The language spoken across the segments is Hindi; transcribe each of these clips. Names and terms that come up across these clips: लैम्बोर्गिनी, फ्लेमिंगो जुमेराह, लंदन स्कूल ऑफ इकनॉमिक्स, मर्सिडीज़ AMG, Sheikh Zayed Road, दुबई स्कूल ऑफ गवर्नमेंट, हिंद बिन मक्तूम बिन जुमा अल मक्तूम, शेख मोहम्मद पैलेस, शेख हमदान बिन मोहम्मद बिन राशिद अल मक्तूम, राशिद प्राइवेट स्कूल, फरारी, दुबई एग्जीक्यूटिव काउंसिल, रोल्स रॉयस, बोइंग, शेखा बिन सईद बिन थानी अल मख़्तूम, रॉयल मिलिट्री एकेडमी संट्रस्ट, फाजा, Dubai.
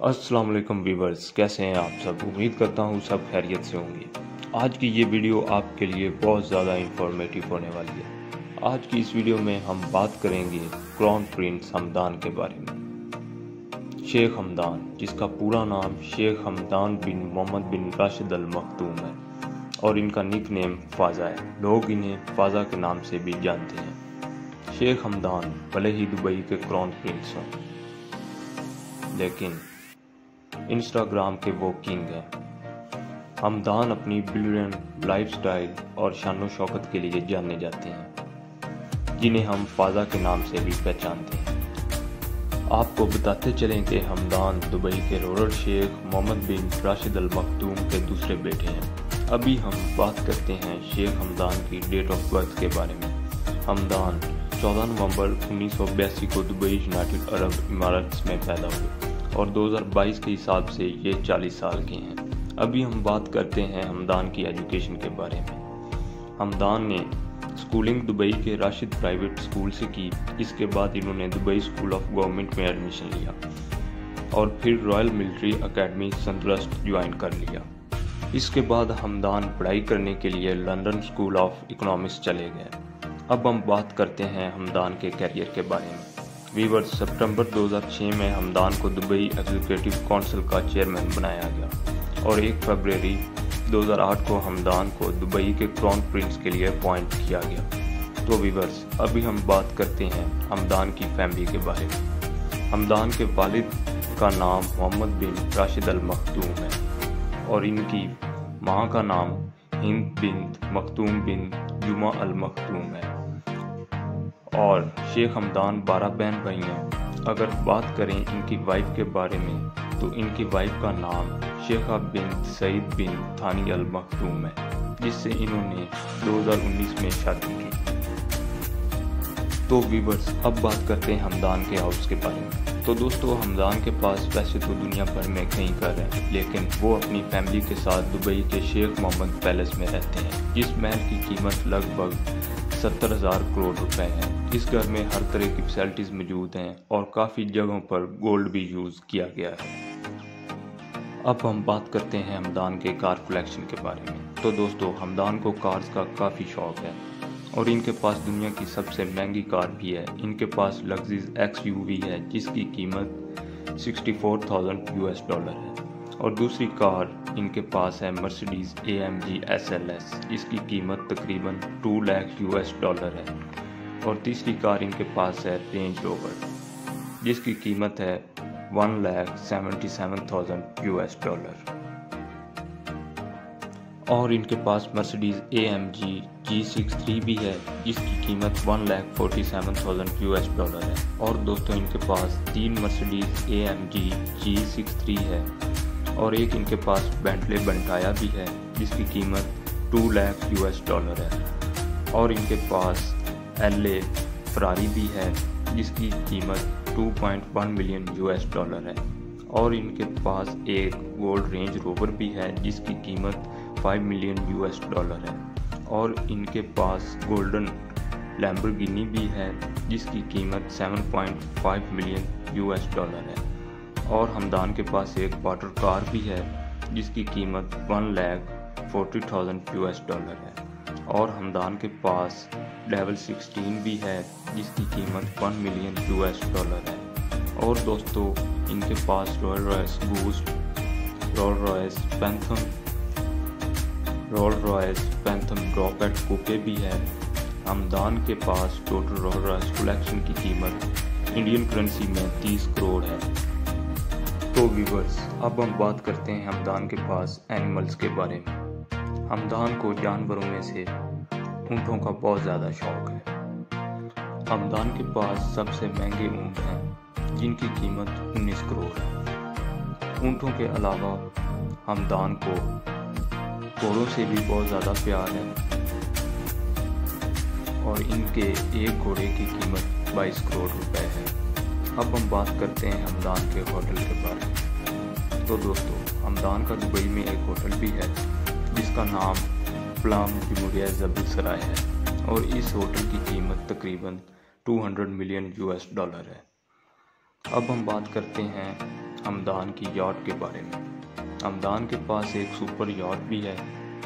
अस्सलाम वालेकुम व्यूअर्स, कैसे हैं आप सब। उम्मीद करता हूँ सब खैरियत से होंगे। आज की ये वीडियो आपके लिए बहुत ज़्यादा इंफॉर्मेटिव होने वाली है। आज की इस वीडियो में हम बात करेंगे क्राउन प्रिंस हमदान के बारे में। शेख हमदान, जिसका पूरा नाम शेख हमदान बिन मोहम्मद बिन राशिद अल मक्तूम है और इनका निकनेम फाजा है। लोग इन्हें फाजा के नाम से भी जानते हैं। शेख हमदान भले ही दुबई के क्राउन प्रिंस हों, लेकिन इंस्टाग्राम के वो किंग हैं। हमदान अपनी ब्रिलियंट लाइफस्टाइल और शानो शौकत के लिए जाने जाते हैं, जिन्हें हम फाजा के नाम से भी पहचानते हैं। आपको बताते चलें कि हमदान दुबई के ruler Sheikh Mohammed bin Rashid Al Maktoum के दूसरे बेटे हैं। अभी हम बात करते हैं शेख हमदान की डेट ऑफ बर्थ के बारे में। हमदान 14 नवंबर 1982 को दुबई यूनाइटेड अरब इमारात में पैदा हुए और 2022 के हिसाब से ये 40 साल के हैं। अभी हम बात करते हैं हमदान की एजुकेशन के बारे में। हमदान ने स्कूलिंग दुबई के राशिद प्राइवेट स्कूल से की। इसके बाद इन्होंने दुबई स्कूल ऑफ गवर्नमेंट में एडमिशन लिया और फिर रॉयल मिलिट्री एकेडमी संट्रस्ट join कर लिया। इसके बाद हमदान पढ़ाई करने के लिए लंदन स्कूल ऑफ इकनॉमिक्स चले गए। अब हम बात करते हैं हमदान के करियर के बारे में। वीवर सितंबर 2006 में हमदान को दुबई एग्जीक्यूटिव काउंसिल का चेयरमैन बनाया गया और 1 फरवरी 2008 को हमदान को दुबई के क्राउन प्रिंस के लिए अपॉइंट किया गया। तो वीवर्स, अभी हम बात करते हैं हमदान की फैमिली के बारे में। हमदान के वालिद का नाम Mohammad bin Rashid Al Maktoum है और इनकी माँ का नाम हिंद बिन मक्तूम बिन जुमा अल मक्तूम है और शेख हमदान 12 बहन भाई हैं। अगर बात करें इनकी वाइफ के बारे में, तो इनकी वाइफ का नाम शेखा बिन सईद बिन थानी अल मख़्तूम है, जिससे इन्होंने 2019 में शादी की। तो वीवर्स, अब बात करते हैं हमदान के हाउस के बारे में। तो दोस्तों, हमदान के पास वैसे तो दुनिया भर में कई घर हैं, लेकिन वो अपनी फैमिली के साथ दुबई के शेख मोहम्मद पैलेस में रहते हैं, जिस महल की कीमत लगभग 70,000 करोड़ रुपए हैं। इस घर में हर तरह की फैसिलिटीज मौजूद हैं और काफ़ी जगहों पर गोल्ड भी यूज़ किया गया है। अब हम बात करते हैं हमदान के कार कलेक्शन के बारे में। तो दोस्तों, हमदान को कार्स का काफ़ी शौक है और इनके पास दुनिया की सबसे महंगी कार भी है। इनके पास लग्जरीज XUV है, जिसकी कीमत $64,000 है और दूसरी कार इनके पास है मर्सिडीज़ AMG SLS, जिसकी कीमत तकरीबन $2 लाख है और तीसरी कार इनके पास है रेंज रोवर, जिसकी कीमत है $1,77,000 और इनके पास मर्सिडीज़ AMG G63 भी है, जिसकी कीमत $1,47,000 है। और दोस्तों, इनके पास 3 मर्सिडीज़ AMG G63 है और एक इनके पास बेंटले बंटाया भी है, जिसकी कीमत $2 लाख है और इनके पास LA फरारी भी है, जिसकी कीमत $2.1 मिलियन है और इनके पास एक गोल्ड रेंज रोवर भी है, जिसकी कीमत $5 मिलियन है और इनके पास गोल्डन लैम्बोर्गिनी भी है, जिसकी कीमत $7.5 मिलियन है और हमदान के पास एक वाटर कार भी है, जिसकी कीमत $1,40,000 है और हमदान के पास लेवल 16 भी है, जिसकी कीमत $1 मिलियन है। और दोस्तों, इनके पास रोल्स रॉयस पैंथम ड्रॉपएट कूपे भी है। हमदान के पास टोटल रोल्स रॉयस कलेक्शन की कीमत इंडियन करेंसी में 30 करोड़ है। तो व्यूअर्स, अब हम बात करते हैं हमदान के पास एनिमल्स के बारे में। हमदान को जानवरों में से ऊँटों का बहुत ज़्यादा शौक है। हमदान के पास सबसे महंगे ऊँट हैं, जिनकी कीमत 19 करोड़ है। ऊँटों के अलावा हमदान को घोड़ों से भी बहुत ज़्यादा प्यार है और इनके एक घोड़े की कीमत 22 करोड़ रुपए है। अब हम बात करते हैं हमदान के होटल के बारे में। तो दोस्तों, हमदान का दुबई में एक होटल भी है, जिसका नाम फ्लेमिंगो जुमेराह है और इस होटल की कीमत तकरीबन $200 मिलियन है अब हम बात करते हैं हमदान की यॉट के बारे में। हमदान के पास एक सुपर यॉट भी है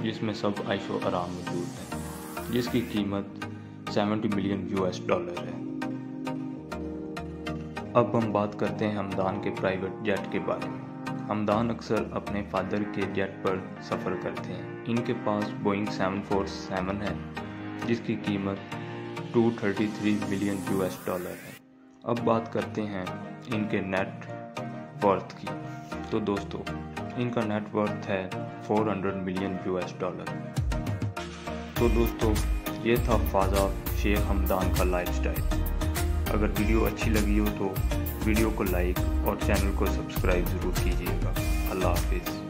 जिसमें सब आयशो आराम मौजूद है, जिसकी कीमत 70 मिलियन US डॉलर है। अब हम बात करते हैं हमदान के प्राइवेट जेट के बारे में। हमदान अक्सर अपने फादर के जेट पर सफ़र करते हैं। इनके पास बोइंग 747 है जिसकी कीमत 233 मिलियन US डॉलर है। अब बात करते हैं इनके नेट वर्थ की। तो दोस्तों, इनका नेट वर्थ है 400 मिलियन US डॉलर। तो दोस्तों, ये था फाजा शेख हमदान का लाइफस्टाइल। अगर वीडियो अच्छी लगी हो तो वीडियो को लाइक और चैनल को सब्सक्राइब ज़रूर कीजिएगा। अल्लाह हाफिज़।